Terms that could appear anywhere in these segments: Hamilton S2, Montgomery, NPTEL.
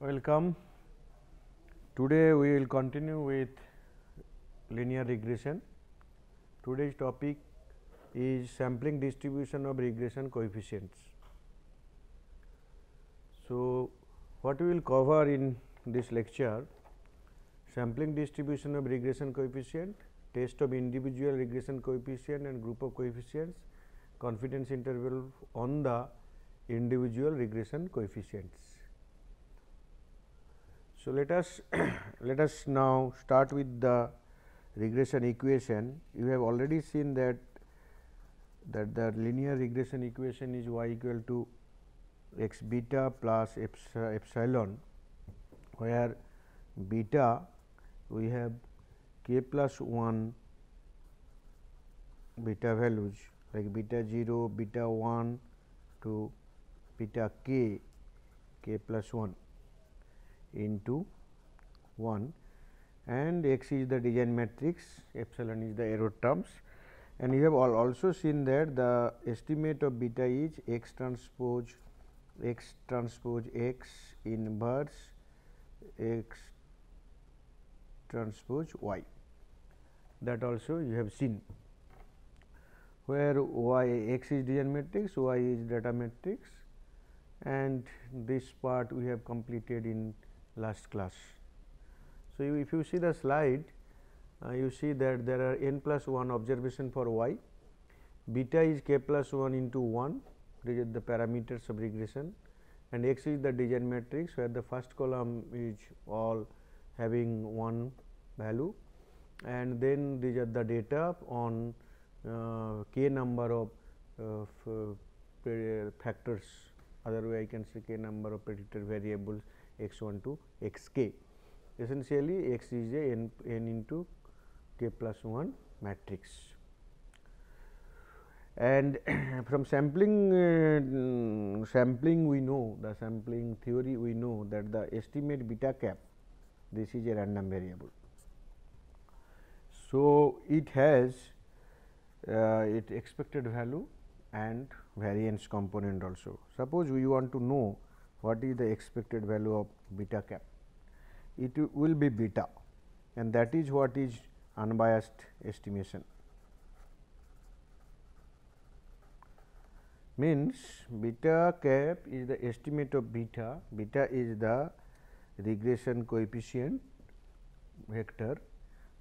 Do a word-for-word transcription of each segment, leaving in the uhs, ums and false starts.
Welcome. Today we will continue with linear regression. Today's topic is sampling distribution of regression coefficients. So, what we will cover in this lecture: sampling distribution of regression coefficient, test of individual regression coefficient and group of coefficients, confidence interval on the individual regression coefficients. So, let us let us now start with the regression equation. You have already seen that that the linear regression equation is y equal to x beta plus epsilon, where beta we have k plus one beta values like beta zero, beta one to beta k, k plus one into one, and x is the design matrix, epsilon is the error terms, and you have all also seen that the estimate of beta is x transpose x transpose x inverse x transpose y, that also you have seen, where y x is design matrix, y is data matrix, and this part we have completed in last class. So, you, if you see the slide, uh, you see that there are n plus one observation for y, beta is k plus one into one, these are the parameters of regression, and x is the design matrix, where the first column is all having one value, and then these are the data on uh, k number of uh, factors, other way I can say k number of predictor variables x one to x k. Essentially, x is a n, n into k plus one matrix. And from sampling, uh, sampling we know, the sampling theory we know that the estimate beta cap, this is a random variable. So, it has uh, its expected value and variance component also. Suppose we want to know what is the expected value of beta cap, it will be beta, and that is what is unbiased estimation. Means beta cap is the estimate of beta, beta is the regression coefficient vector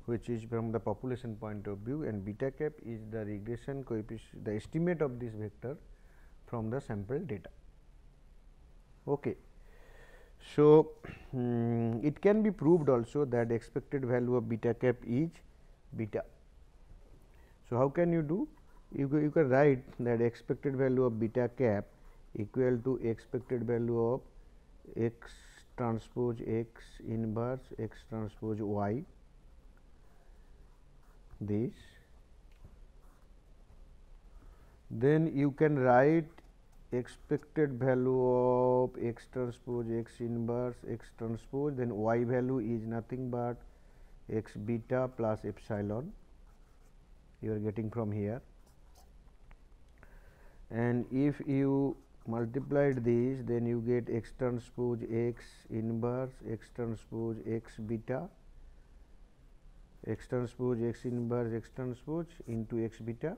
which is from the population point of view, and beta cap is the regression coefficient, the estimate of this vector from the sample data. Okay. So, um, it can be proved also that expected value of beta cap is beta. So, how can you do? You, you can write that expected value of beta cap equal to expected value of x transpose x inverse x transpose y, this, then you can write expected value of x transpose x inverse x transpose, then y value is nothing but x beta plus epsilon, you are getting from here, and if you multiplied these, then you get x transpose x inverse x transpose x beta x transpose x inverse x transpose into x beta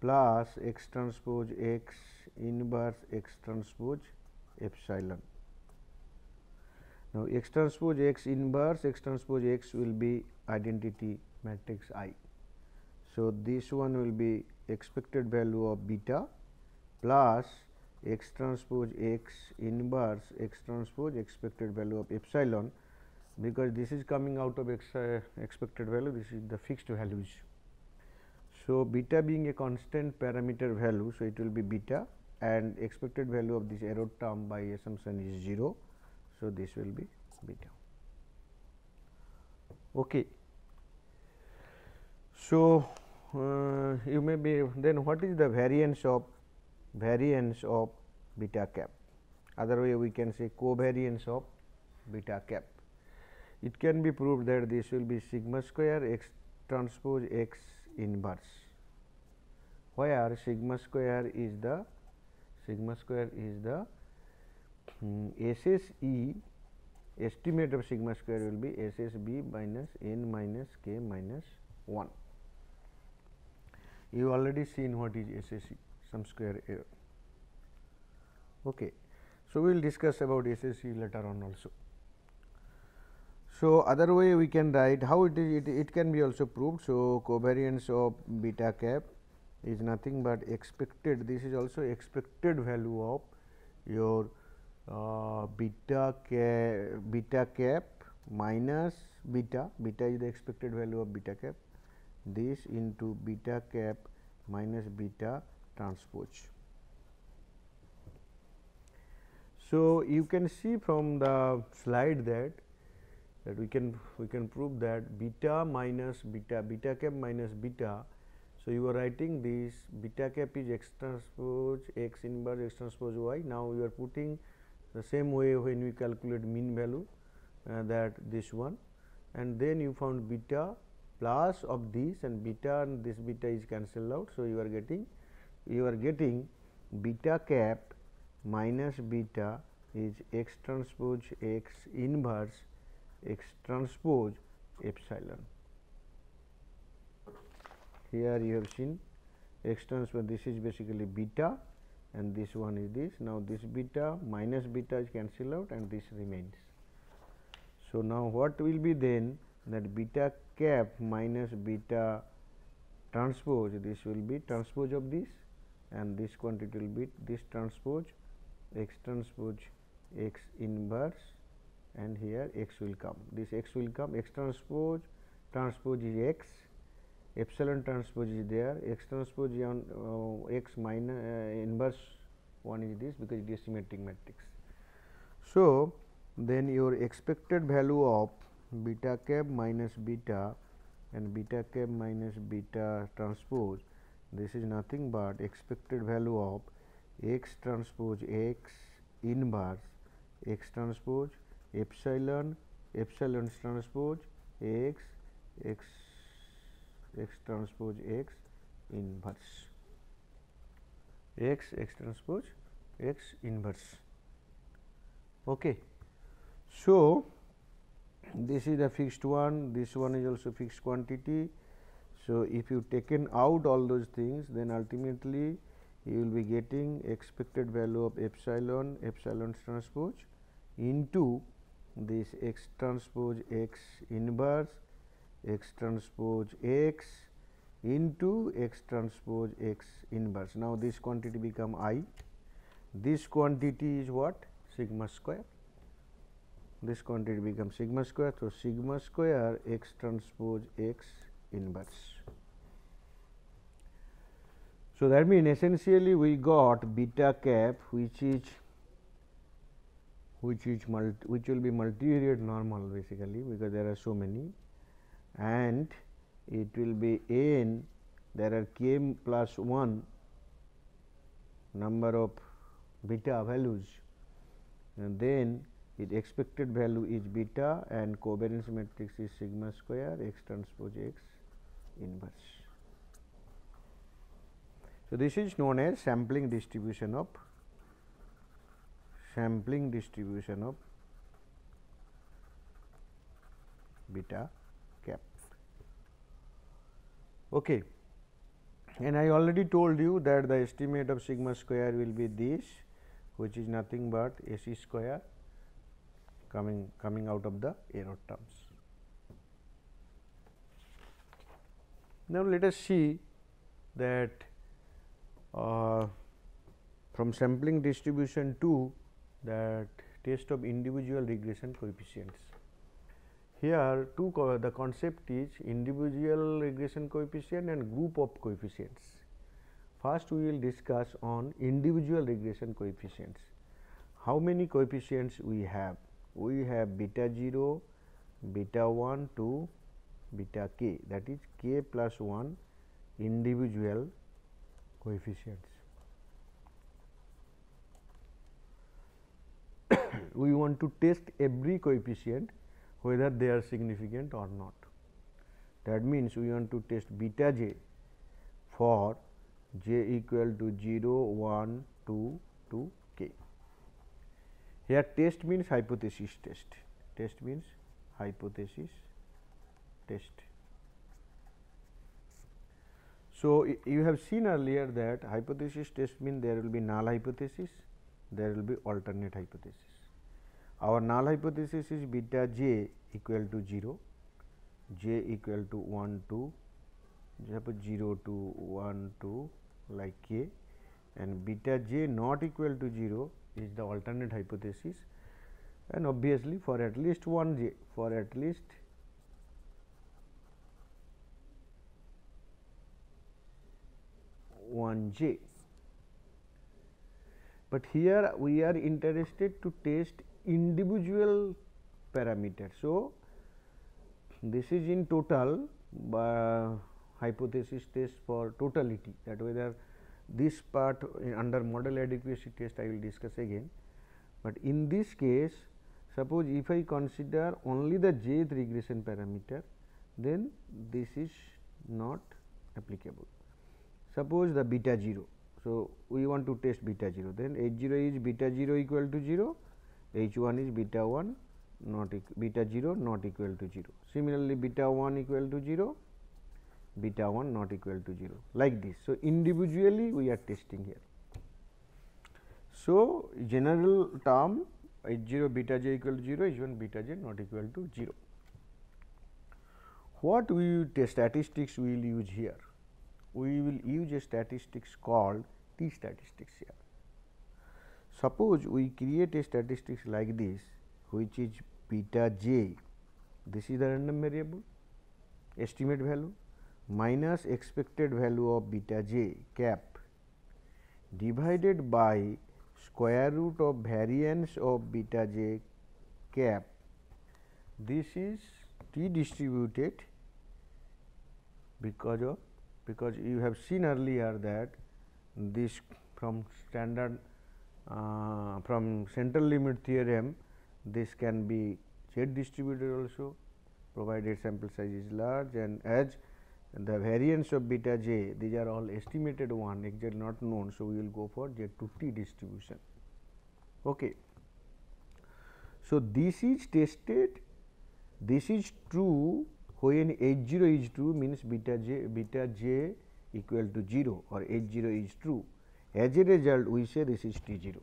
plus x transpose x inverse x transpose epsilon. Now, x transpose x inverse x transpose x will be identity matrix I. So, this one will be expected value of beta plus x transpose x inverse x transpose expected value of epsilon, because this is coming out of ex, uh, expected value, this is the fixed values. So, beta being a constant parameter value, so it will be beta, and expected value of this error term by assumption is zero. So, this will be beta. Okay. So, uh, you may be then what is the variance of variance of beta cap? Other way we can say covariance of beta cap. It can be proved that this will be sigma square x transpose x inverse, where sigma square is the sigma square is the um, S S E estimate of sigma square will be S S B minus n minus k minus one. You already seen what is S S E, some square error. Okay. So, we will discuss about S S E later on also. So, other way we can write how it is, it, it can be also proved. So, covariance of beta cap is nothing but expected, this is also expected value of your uh, beta cap, beta cap minus beta, beta is the expected value of beta cap, this into beta cap minus beta transpose. So, you can see from the slide that that we can we can prove that beta minus beta, beta cap minus beta. So, you are writing this beta cap is x transpose x inverse x transpose y. Now, you are putting the same way when we calculate mean value uh, that this one, and then you found beta plus of this and beta and this beta is cancelled out. So, you are getting you are getting beta cap minus beta is x transpose x inverse x transpose epsilon. Here you have seen x transpose, this is basically beta and this one is this. Now, this beta minus beta is cancelled out and this remains. So, now what will be then that beta cap minus beta transpose, this will be transpose of this and this quantity will be this transpose x transpose x inverse, and here x will come, this x will come, x transpose transpose is x, epsilon transpose is there, x transpose on uh, x minus uh, inverse one is this because it is symmetric matrix. So, then your expected value of beta cap minus beta and beta cap minus beta transpose, this is nothing but expected value of x transpose x inverse x transpose epsilon epsilon transpose x x x transpose x inverse x x transpose x inverse. Okay. So, this is a fixed one, this one is also fixed quantity. So, if you taken out all those things, then ultimately you will be getting expected value of epsilon epsilon transpose into this x transpose x inverse x transpose x into x transpose x inverse. Now, this quantity become I, this quantity is what? Sigma square, this quantity becomes sigma square. So, sigma square x transpose x inverse. So, that means essentially we got beta cap which is which is multi which will be multivariate normal basically because there are so many, and it will be n, there are k plus one number of beta values, and then its expected value is beta and covariance matrix is sigma square x transpose x inverse. So, this is known as sampling distribution of sampling distribution of beta cap. Okay. And I already told you that the estimate of sigma square will be this, which is nothing but A C square coming coming out of the error terms. Now, let us see that uh, from sampling distribution to that test of individual regression coefficients. Here two co the concept is individual regression coefficient and group of coefficients. First, we will discuss on individual regression coefficients. How many coefficients we have we have beta zero, beta one to beta k, that is k plus one individual coefficients. We want to test every coefficient whether they are significant or not. That means, we want to test beta j for j equal to zero, one, two, to k. Here test means hypothesis test, test means hypothesis test. So, you have seen earlier that hypothesis test means there will be null hypothesis, there will be alternate hypothesis. Our null hypothesis is beta j equal to zero, j equal to one, two, zero to one, two like k, and beta j not equal to zero is the alternate hypothesis, and obviously for at least one j, for at least one j. But here we are interested to test individual parameter. So, this is in total uh, hypothesis test for totality, that whether this part under model adequacy test I will discuss again. But in this case, suppose if I consider only the jth regression parameter, then this is not applicable. Suppose the beta zero. So, we want to test beta zero, then h zero is beta zero equal to zero, h one is beta one not beta zero not equal to zero. Similarly, beta one equal to zero, beta one not equal to zero, like this. So, individually we are testing here. So, general term h zero beta j equal to zero, h one beta j not equal to zero. What we test statistics we will use here? We will use a statistics called t statistics here. Suppose we create a statistics like this, which is beta j, this is the random variable estimate value, minus expected value of beta j cap divided by square root of variance of beta j cap. This is t distributed because of because you have seen earlier that this from standard uh, from central limit theorem, this can be z distributed also, provided sample size is large, and as the variance of beta j, these are all estimated one, exact not known. So, we will go for z to t distribution. Okay. So, this is tested, this is true when h zero is true, means beta j, beta j equal to zero or h zero is true. As a result, we say this is t zero.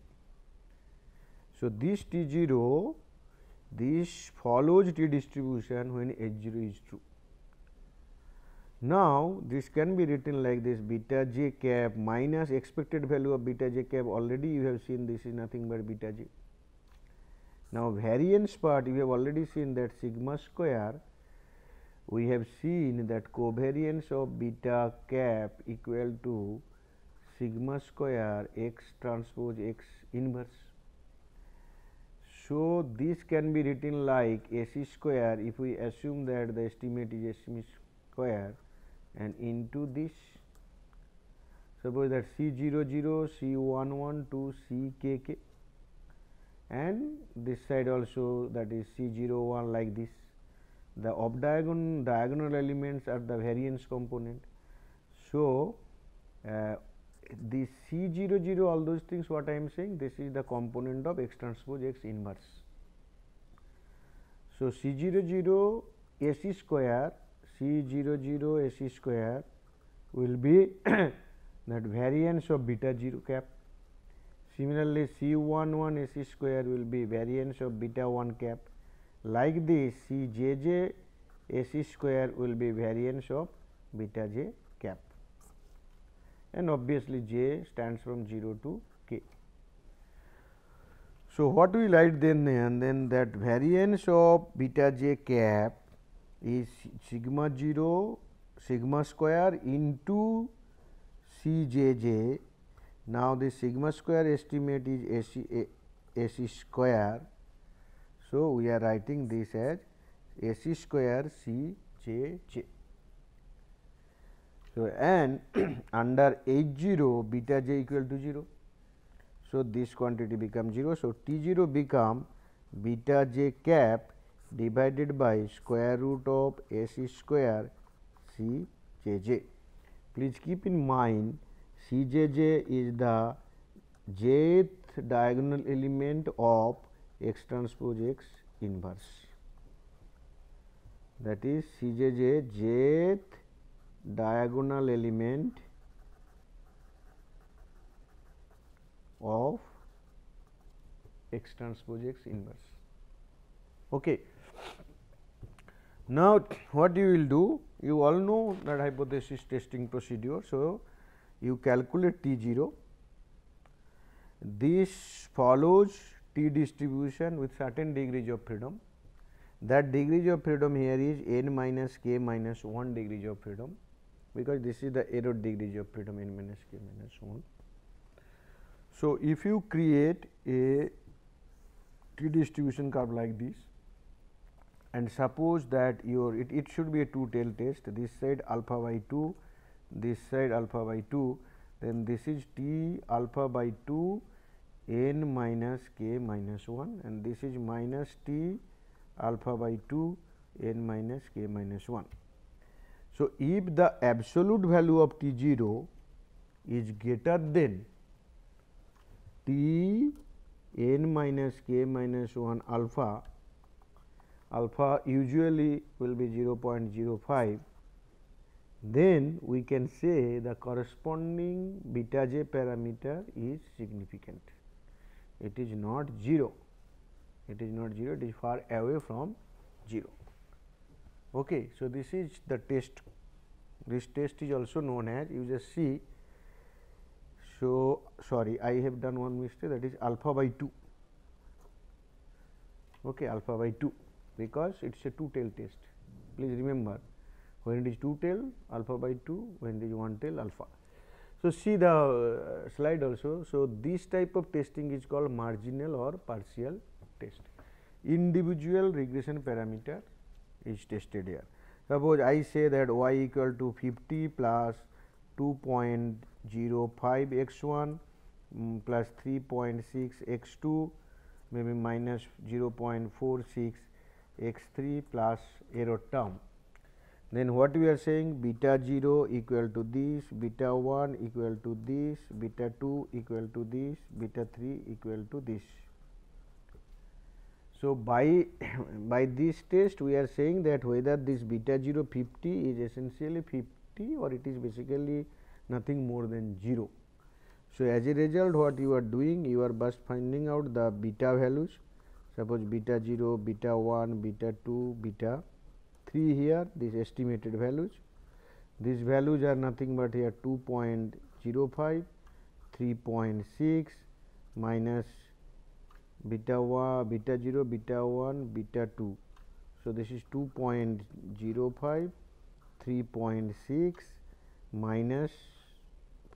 So, this t zero, this follows t distribution when h zero is true. Now, this can be written like this: beta j cap minus expected value of beta j cap, already you have seen this is nothing but beta j. Now, variance part you have already seen that sigma square, we have seen that covariance of beta cap equal to sigma square x transpose x inverse. So, this can be written like A c square if we assume that the estimate is A c square, and into this suppose that C zero zero, C one one two, C k k, and this side also that is C zero one, like this. The off diagonal diagonal elements are the variance component. So, uh, this C zero zero, all those things what I am saying, this is the component of x transpose x inverse. So, C zero zero A c square, C zero zero A c square will be that variance of beta zero cap. Similarly, C one one A c square will be variance of beta one cap. Like this, C j j A c square will be variance of beta j cap, and obviously j stands from zero to k. So, what we write then, and then that variance of beta j cap is sigma zero sigma square into C j j. Now, the sigma square estimate is A c, A c square. So, we are writing this as S square C J J. So, and under H zero beta j equal to zero. So, this quantity becomes zero. So, T zero become beta j cap divided by square root of S square C j j. Please keep in mind C j j is the jth diagonal element of X transpose X inverse. That is C j j jth diagonal element of X transpose X inverse. Okay. Now, what you will do? You all know that hypothesis testing procedure. So, you calculate T zero. This follows T distribution with certain degrees of freedom. That degrees of freedom here is n minus k minus one degrees of freedom, because this is the error degrees of freedom n minus k minus one. So, if you create a T distribution curve like this and suppose that your it, it should be a two tail test, this side alpha by two, this side alpha by two, then this is T alpha by two n minus k minus one, and this is minus T alpha by two n minus k minus one. So, if the absolute value of T zero is greater than T n minus k minus one alpha, alpha usually will be zero point zero five, then we can say the corresponding beta j parameter is significant. It is not zero. It is not zero, it is far away from zero. Okay. So, this is the test. This test is also known as, you just see. So, sorry, I have done one mistake, that is alpha by two, okay, alpha by two, because it is a two tail test. Please remember, when it is two tail alpha by two, when it is one tail alpha. So, see the uh, slide also. So, this type of testing is called marginal or partial test. Individual regression parameter is tested here. Suppose I say that y equal to fifty plus two point zero five x one um, plus three point six x two, maybe minus zero point four six x three plus error term. Then what we are saying, beta zero equal to this, beta one equal to this, beta two equal to this, beta three equal to this. So, by, by this test we are saying that whether this beta zero fifty is essentially fifty or it is basically nothing more than zero. So, as a result what you are doing, you are first finding out the beta values. Suppose beta zero, beta one, beta two, beta three here, these estimated values. These values are nothing but here two point zero five, three point six, minus beta one, beta zero, beta one, beta two. So, this is two point zero five, three point six, minus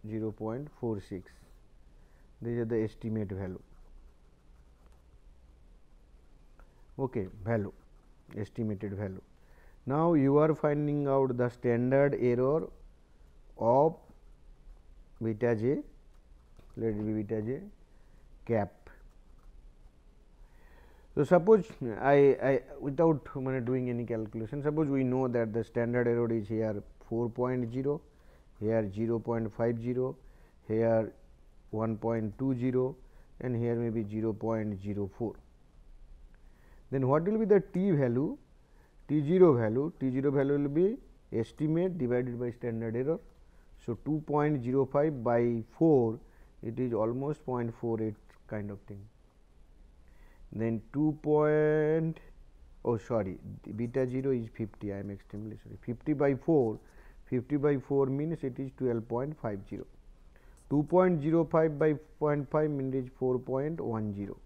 zero point four six. These are the estimate value. Okay, value, estimated value. Now, you are finding out the standard error of beta j, let it be beta j cap. So, suppose I, I without doing any calculation, suppose we know that the standard error is here four point zero, here zero point five zero, here one point two zero, and here may be zero point zero four. Then what will be the t value? T zero value, T zero value will be estimate divided by standard error. So, two point zero five by four, it is almost zero point four eight kind of thing. Then two point, oh sorry, beta zero is fifty, I am extremely sorry, fifty by four, fifty by four means it is twelve point five zero. two point zero five by zero point five means it is four point one zero.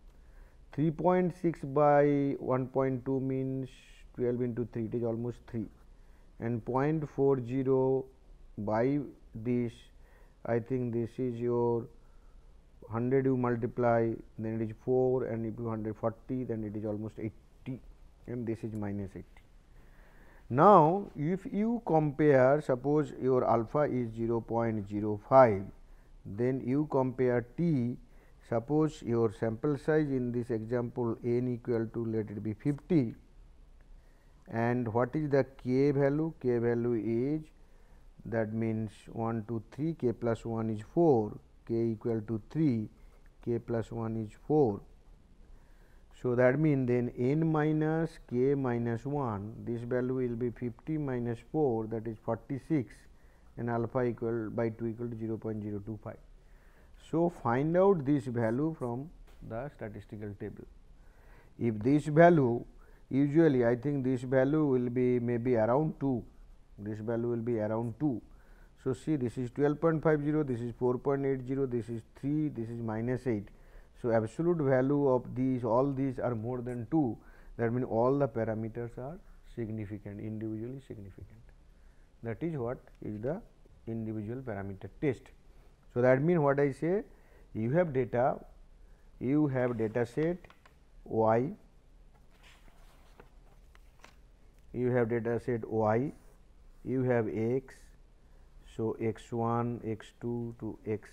three point six by one point two means twelve into three, it is almost three, and zero point four zero by this, I think this is your one hundred you multiply, then it is four, and if you one hundred forty, then it is almost eighty, and this is minus eighty. Now, if you compare, suppose your alpha is zero point zero five, then you compare t, suppose your sample size in this example n equal to, let it be fifty, and what is the k value? K value is, that means one, two, three, k plus one is four, k equal to three, k plus one is four. So, that means then n minus k minus one, this value will be fifty minus four, that is forty-six, and alpha equal by two equal to zero point zero two five. So, find out this value from the statistical table. If this value, usually I think this value will be maybe around two, this value will be around two. So, see, this is twelve point five zero, this is four point eight zero, this is three, this is minus eight. So, absolute value of these, all these are more than two, that means all the parameters are significant, individually significant. That is what is the individual parameter test. So, that means what I say, you have data, you have data set y, you have data set y, you have x, so x one, x two to x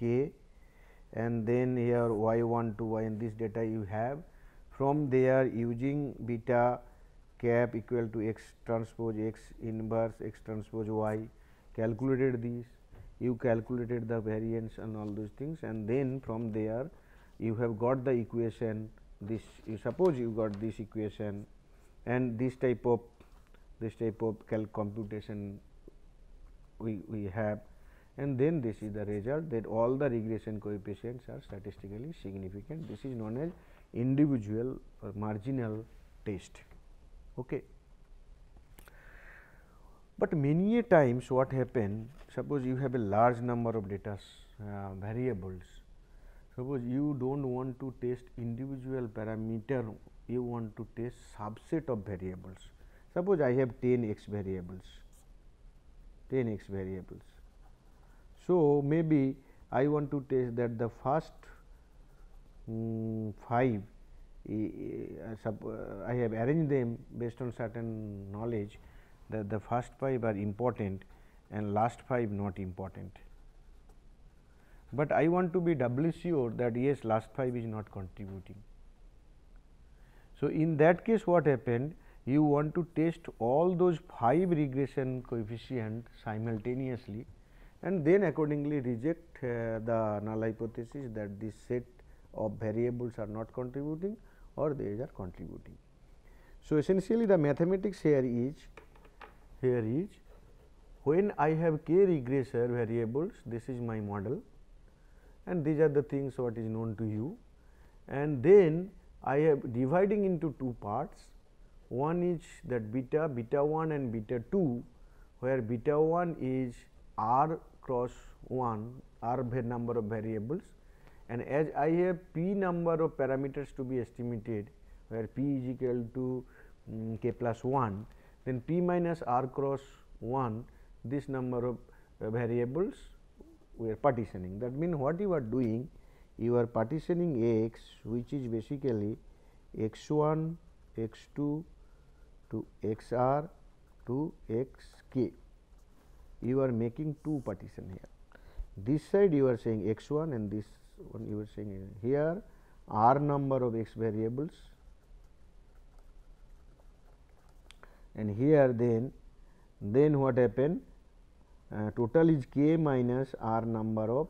k. And then here y one to y, and this data you have. From there, using beta cap equal to x transpose x inverse x transpose y, calculated these, you calculated the variance and all those things, and then from there you have got the equation. This you suppose you got this equation, and this type of this type of calc computation we we have. And then this is the result, that all the regression coefficients are statistically significant. This is known as individual or marginal test. Okay. But many a times what happen, suppose you have a large number of data uh, variables, suppose you do not want to test individual parameter, you want to test subset of variables. Suppose I have ten x variables, ten x variables. So, maybe I want to test that the first um, five, uh, sub, uh, I have arranged them based on certain knowledge, that the first five are important and last five not important. But I want to be doubly sure that yes, last five is not contributing. So, in that case what happened, you want to test all those five regression coefficients simultaneously, and then accordingly reject uh, the null hypothesis that this set of variables are not contributing or they are contributing. So, essentially the mathematics here is, here is when I have k regressor variables, this is my model, and these are the things what is known to you, and then I am dividing into two parts. One is that beta, beta one and beta two, where beta one is r cross one, r number of variables, and as I have p number of parameters to be estimated, where p is equal to um, k plus one, then p minus r cross one, this number of uh, variables we are partitioning. That means, what you are doing, you are partitioning x, which is basically x one, x two to x r to x k. You are making two partition here. This side you are saying x one, and this one you are saying here r number of x variables, and here then then what happened, uh, total is k minus r number of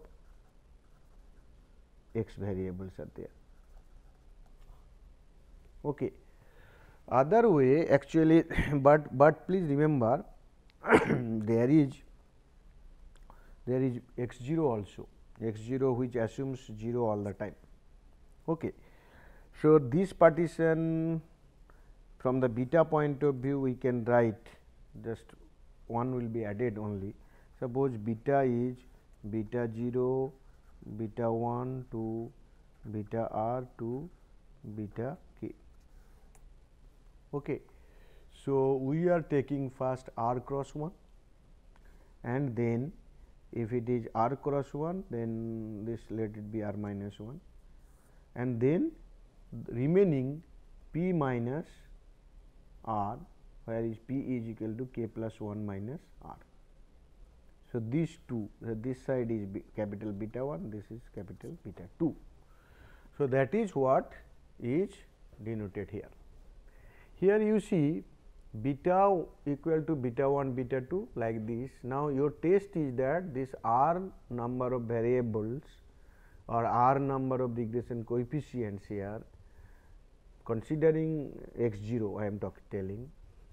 x variables are there. Okay. Other way actually, but but please remember there is there is x zero also, x zero which assumes zero all the time. Okay. So, this partition from the beta point of view we can write, just one will be added only. Suppose beta is beta zero, beta one to beta r to beta k. Okay. So, we are taking first r cross one, and then If it is r cross one, then this let it be r minus one, and then the remaining p minus r, where is p is equal to k plus one minus r. So, these two, uh, this side is b capital beta one, this is capital beta two. So, that is what is denoted here. Here you see beta equal to beta one beta two like this. Now, your test is that this r number of variables or r number of regression coefficients here, considering x zero I am talk, telling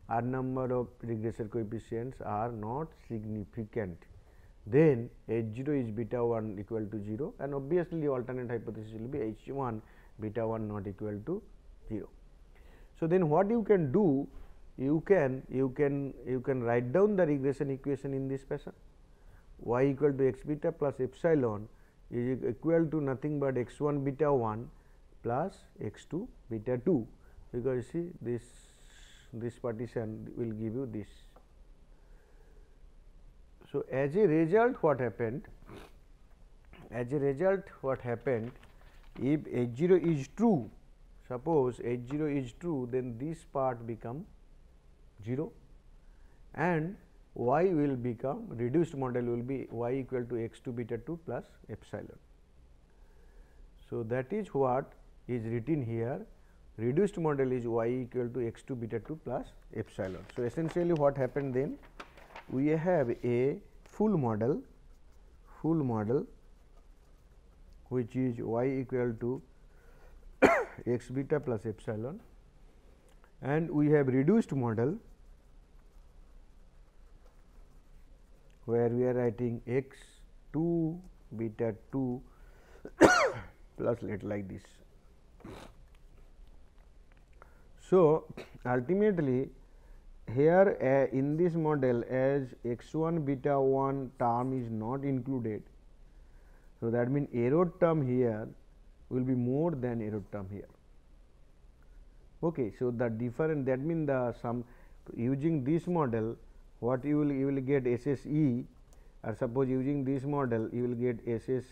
r number of regression coefficients are not significant. Then h zero is beta one equal to zero, and obviously alternate hypothesis will be h one beta one not equal to zero. So, then what you can do, you can you can you can write down the regression equation in this fashion: y equal to x beta plus epsilon is equal to nothing but x one beta one plus x two beta two, because you see this this partition will give you this. So, as a result what happened, as a result what happened, if h zero is true, suppose h zero is true, then this part become zero and y will become, reduced model will be y equal to x two beta two plus epsilon. So, that is what is written here, reduced model is y equal to x two beta two plus epsilon. So, essentially what happened then, we have a full model, full model which is y equal to x beta plus epsilon, and we have reduced model where we are writing x two beta two plus let like this. So, ultimately here uh, in this model as x one beta one term is not included. So, that means error term here will be more than error term here. Okay, so, the difference, that means the sum using this model what you will you will get S S E, or suppose using this model you will get S S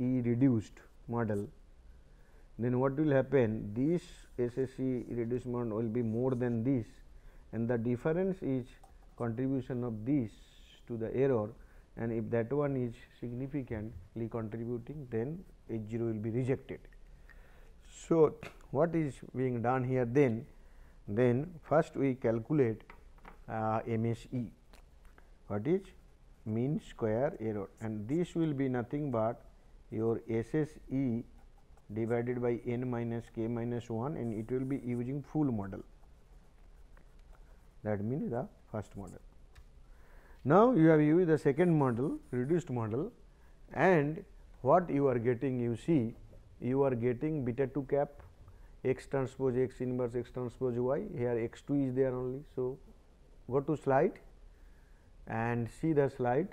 E reduced model, then what will happen, this S S E reduced model will be more than this, and the difference is contribution of this to the error, and if that one is significantly contributing, then h zero will be rejected. So, what is being done here then? Then first we calculate uh, M S E, what is mean square error, and this will be nothing but your S S E divided by n minus k minus one, and it will be using full model, that means the first model. Now, you have used the second model, reduced model, and what you are getting, you see you are getting beta two cap x transpose x inverse x transpose y, here x two is there only. So, go to slide and see the slide.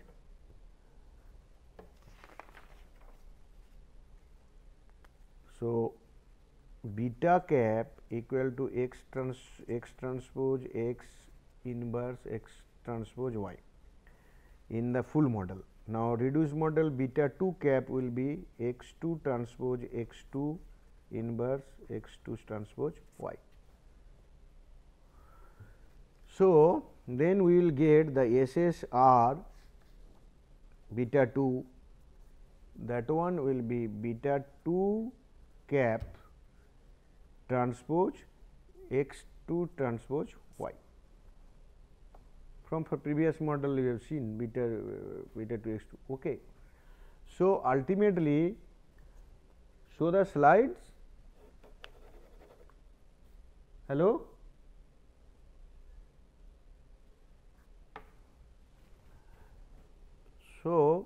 So, beta cap equal to x trans x transpose x inverse x transpose y in the full model. Now, reduced model beta two cap will be x two transpose x two inverse x two transpose y. So, then we will get the S S R beta two, that one will be beta two cap transpose x two transpose y. From for previous model we have seen beta beta two x two. Okay. So, ultimately, show the slides. Hello. So,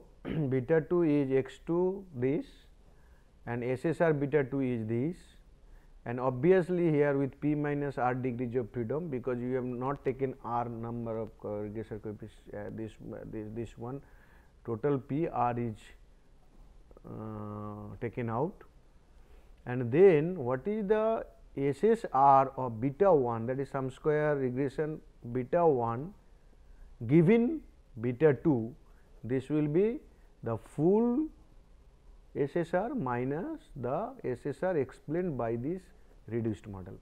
beta two is x two this, and S S R beta two is this, and obviously here with p minus r degrees of freedom, because you have not taken r number of regression coefficients, uh, this, this this one total p r is uh, taken out, and then what is the S S R of beta one, that is sum square regression beta one given beta two, this will be the full S S R minus the S S R explained by this reduced model.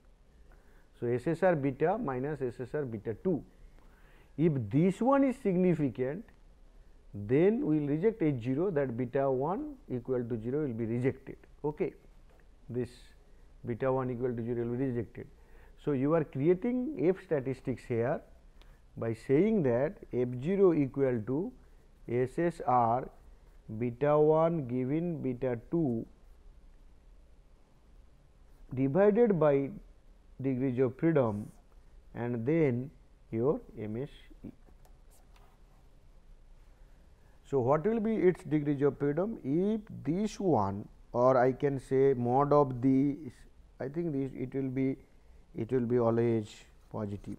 So, S S R beta minus S S R beta two. If this one is significant, then we will reject H zero, that beta one equal to zero will be rejected. Okay. This beta one equal to zero will be rejected. So, you are creating F statistics here by saying that F zero equal to S S R beta one given beta two divided by degrees of freedom and then your M S E. So, what will be its degrees of freedom? If this one, or I can say mod of the, I think this it will be it will be always positive.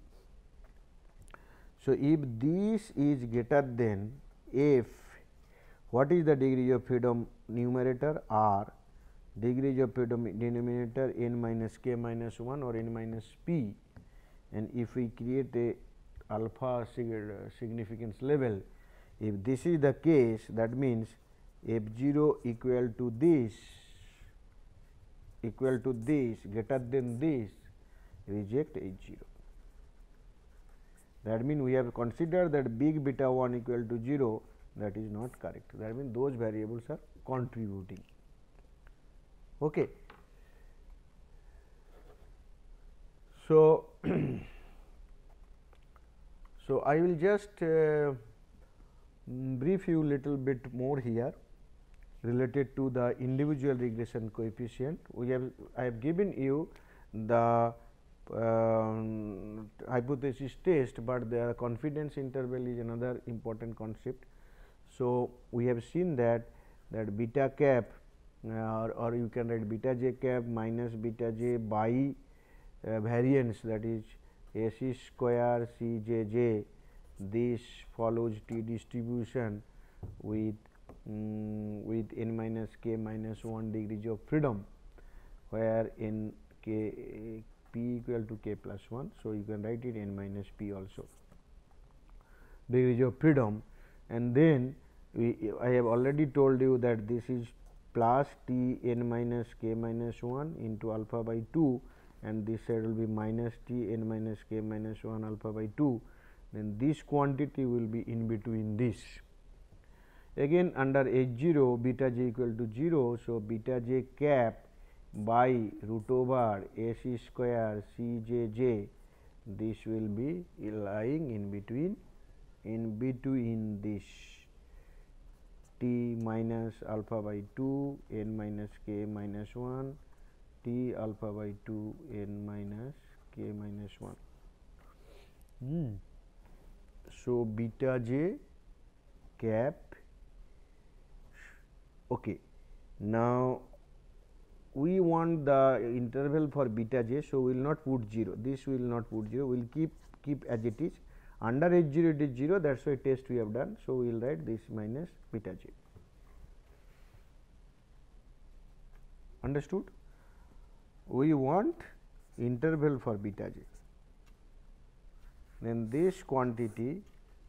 So, if this is greater than F, what is the degree of freedom numerator? R, degrees of freedom denominator n minus k minus one or n minus p, and if we create a alpha significance level, if this is the case, that means F zero equal to this equal to this greater than this, reject H zero. That means, we have considered that big beta one equal to zero, that is not correct. That means, those variables are contributing. Okay. So, so I will just uh, brief you little bit more here related to the individual regression coefficient. We have I have given you the um, hypothesis test, but the confidence interval is another important concept. So, we have seen that that beta cap uh, or, or you can write beta j cap minus beta j by uh, variance, that is A c square C j j, this follows t distribution with um, with n minus k minus one degrees of freedom, where n k p equal to k plus one. So, you can write it n minus p also degrees of freedom, and then we I have already told you that this is plus t n minus k minus one into alpha by two, and this side will be minus t n minus k minus one alpha by two, then this quantity will be in between this. Again under H zero, beta j equal to zero. So, beta j cap by root over A c square C j j, this will be lying in between in between this t minus alpha by two, n minus k minus one, t alpha by two, n minus k minus one. Mm. So, beta j cap. Okay. Now, we want the interval for beta j. So, we will not put zero, this we will not put zero, we will keep keep as it is. Under H zero it is zero, that is why test we have done. So, we will write this minus beta j. Understood? We want interval for beta j. Then this quantity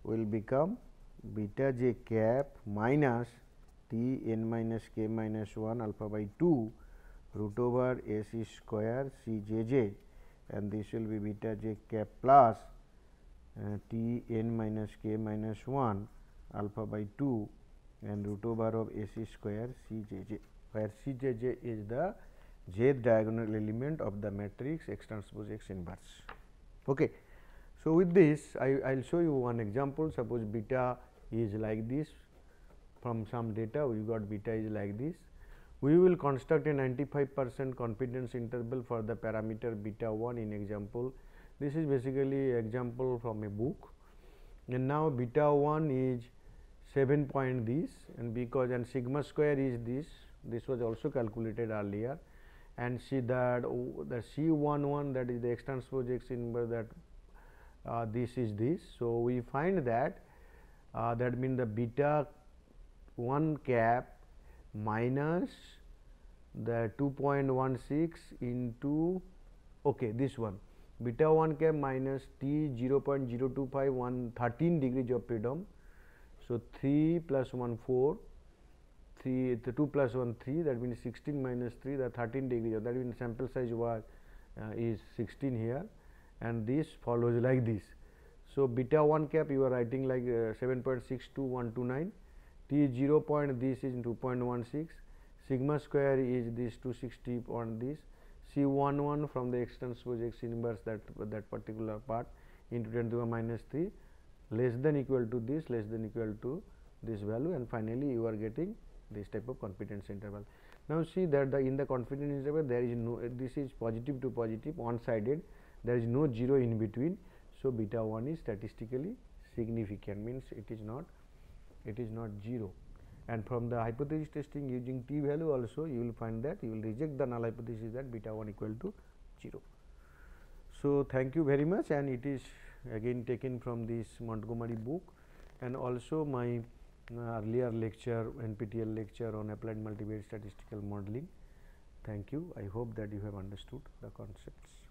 will become beta j cap minus t n minus k minus one alpha by two root over A c square C j j, and this will be beta j cap plus Uh, t n minus k minus one alpha by two and root over of A c square C j j, where C j j is the jth diagonal element of the matrix X transpose X inverse. Okay. So, with this I will show you one example. Suppose beta is like this, from some data we got beta is like this. We will construct a ninety-five percent confidence interval for the parameter beta one in example. This is basically example from a book, and now beta one is seven point this, and because and sigma square is this, this was also calculated earlier, and see that oh, the C one one, that is the X transpose X inverse, that uh, this is this. So, we find that uh, that means the beta one cap minus the two point one six into okay, this one. Beta one cap minus t zero point zero two five one thirteen degrees of freedom. So, three plus one four three, the two plus one three, that means sixteen minus three, the thirteen degrees, that means sample size was uh, is sixteen here, and this follows like this. So, beta one cap you are writing like uh, seven point six two one two nine, T zero point this is two point one six, sigma square is this two sixty on this, C one one from the x transpose x inverse that that particular part into ten to the minus three, less than equal to this, less than equal to this value, and finally you are getting this type of confidence interval. Now, see that the in the confidence interval there is no, this is positive to positive one sided, there is no zero in between. So, beta one is statistically significant, means it is not it is not zero, and from the hypothesis testing using t value also you will find that you will reject the null hypothesis that beta one equal to zero. So, thank you very much, and it is again taken from this Montgomery book, and also my uh, earlier lecture, N P T E L lecture on applied multivariate statistical modeling. Thank you. I hope that you have understood the concepts.